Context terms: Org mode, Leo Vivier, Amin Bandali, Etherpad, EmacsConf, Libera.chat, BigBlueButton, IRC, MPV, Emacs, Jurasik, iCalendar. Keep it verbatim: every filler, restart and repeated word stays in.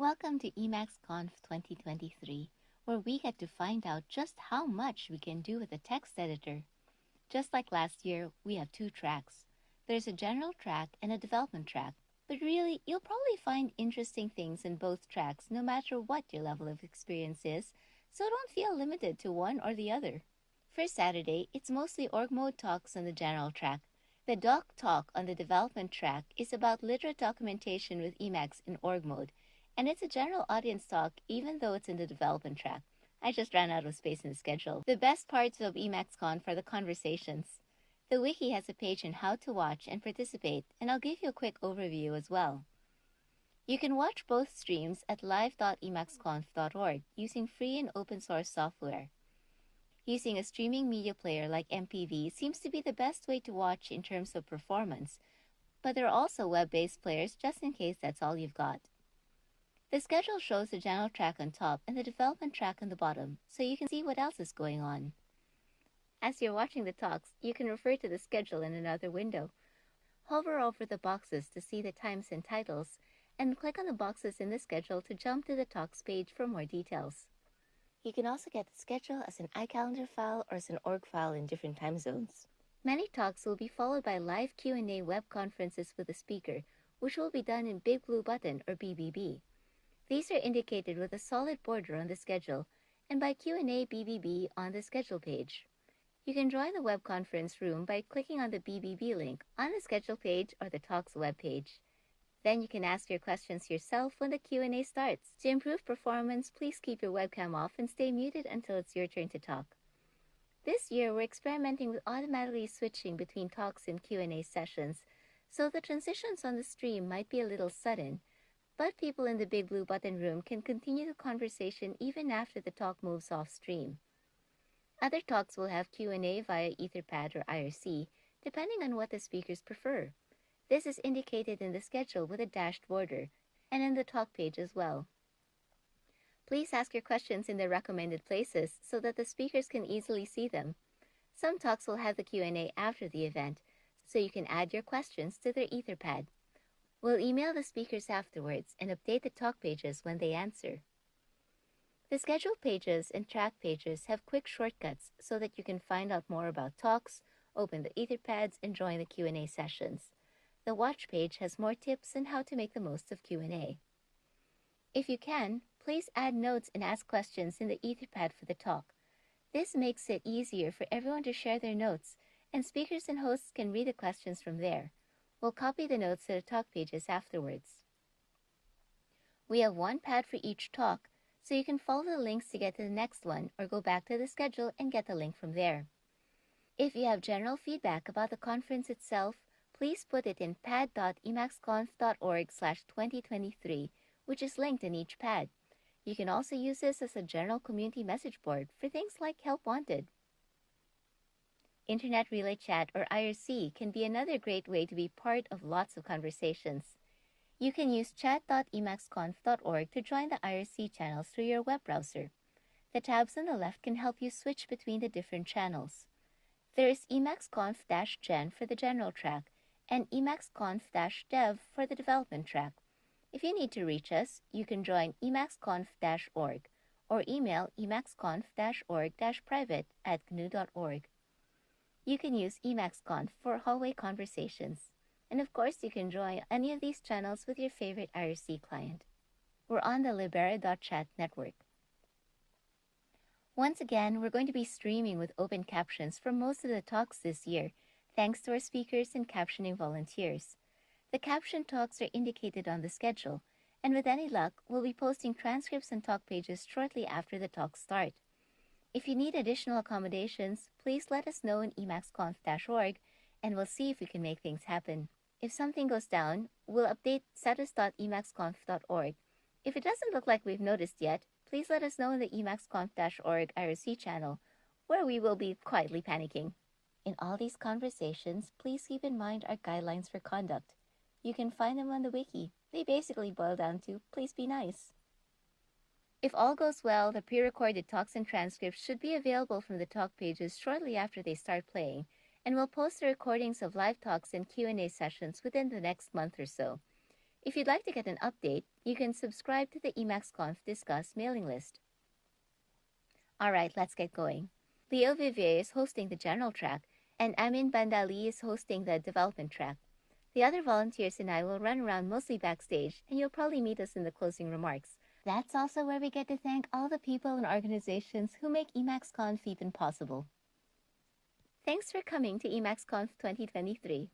Welcome to EmacsConf twenty twenty-three, where we get to find out just how much we can do with a text editor. Just like last year, we have two tracks. There's a general track and a development track, but really, you'll probably find interesting things in both tracks no matter what your level of experience is, so don't feel limited to one or the other. For Saturday, it's mostly org mode talks on the general track. The doc talk on the development track is about literate documentation with Emacs in org mode, and it's a general audience talk even though it's in the development track. I just ran out of space in the schedule. The best parts of EmacsConf are the conversations. The wiki has a page on how to watch and participate, and I'll give you a quick overview as well. You can watch both streams at live dot emacs conf dot org using free and open source software. Using a streaming media player like M P V seems to be the best way to watch in terms of performance, but there are also web-based players just in case that's all you've got. The schedule shows the general track on top and the development track on the bottom, so you can see what else is going on. As you're watching the talks, you can refer to the schedule in another window. Hover over the boxes to see the times and titles, and click on the boxes in the schedule to jump to the talks page for more details. You can also get the schedule as an iCalendar file or as an org file in different time zones. Many talks will be followed by live Q and A web conferences with a speaker, which will be done in BigBlueButton or B B B. These are indicated with a solid border on the schedule, and by Q and A B B B on the schedule page. You can join the web conference room by clicking on the B B B link on the schedule page or the talks webpage. Then you can ask your questions yourself when the Q and A starts. To improve performance, please keep your webcam off and stay muted until it's your turn to talk. This year, we're experimenting with automatically switching between talks and Q and A sessions, so the transitions on the stream might be a little sudden, but people in the BigBlueButton room can continue the conversation even after the talk moves off stream. Other talks will have Q and A via Etherpad or I R C, depending on what the speakers prefer. This is indicated in the schedule with a dashed border, and in the talk page as well. Please ask your questions in their recommended places so that the speakers can easily see them. Some talks will have the Q and A after the event, so you can add your questions to their Etherpad. We'll email the speakers afterwards and update the talk pages when they answer. The schedule pages and track pages have quick shortcuts so that you can find out more about talks, open the Etherpads, and join the Q and A sessions. The watch page has more tips on how to make the most of Q and A. If you can, please add notes and ask questions in the Etherpad for the talk. This makes it easier for everyone to share their notes, and speakers and hosts can read the questions from there. We'll copy the notes to the talk pages afterwards. We have one pad for each talk, so you can follow the links to get to the next one or go back to the schedule and get the link from there. If you have general feedback about the conference itself, please put it in pad dot emacs conf dot org slash twenty twenty-three, which is linked in each pad. You can also use this as a general community message board for things like Help Wanted. Internet Relay Chat or I R C can be another great way to be part of lots of conversations. You can use chat dot emacs conf dot org to join the I R C channels through your web browser. The tabs on the left can help you switch between the different channels. There is EmacsConf-gen for the general track, and EmacsConf-dev for the development track. If you need to reach us, you can join emacsconf dot org or email emacsconf dash org dash private at g n u dot org. You can use EmacsConf for hallway conversations. And of course, you can join any of these channels with your favorite I R C client. We're on the Libera dot chat network. Once again, we're going to be streaming with open captions for most of the talks this year, thanks to our speakers and captioning volunteers. The caption talks are indicated on the schedule, and with any luck, we'll be posting transcripts and talk pages shortly after the talks start. If you need additional accommodations, please let us know in emacsconf dot org, and we'll see if we can make things happen. If something goes down, we'll update status dot emacsconf dot org. If it doesn't look like we've noticed yet, please let us know in the emacsconf dot org I R C channel, where we will be quietly panicking. In all these conversations, please keep in mind our guidelines for conduct. You can find them on the wiki. They basically boil down to, please be nice. If all goes well, the pre-recorded talks and transcripts should be available from the talk pages shortly after they start playing, and we'll post the recordings of live talks and Q and A sessions within the next month or so. If you'd like to get an update, you can subscribe to the EmacsConf Discuss mailing list. All right, let's get going. Leo Vivier is hosting the general track, and Amin Bandali is hosting the development track. The other volunteers and I will run around mostly backstage, and you'll probably meet us in the closing remarks. That's also where we get to thank all the people and organizations who make EmacsConf even possible. Thanks for coming to EmacsConf twenty twenty-three.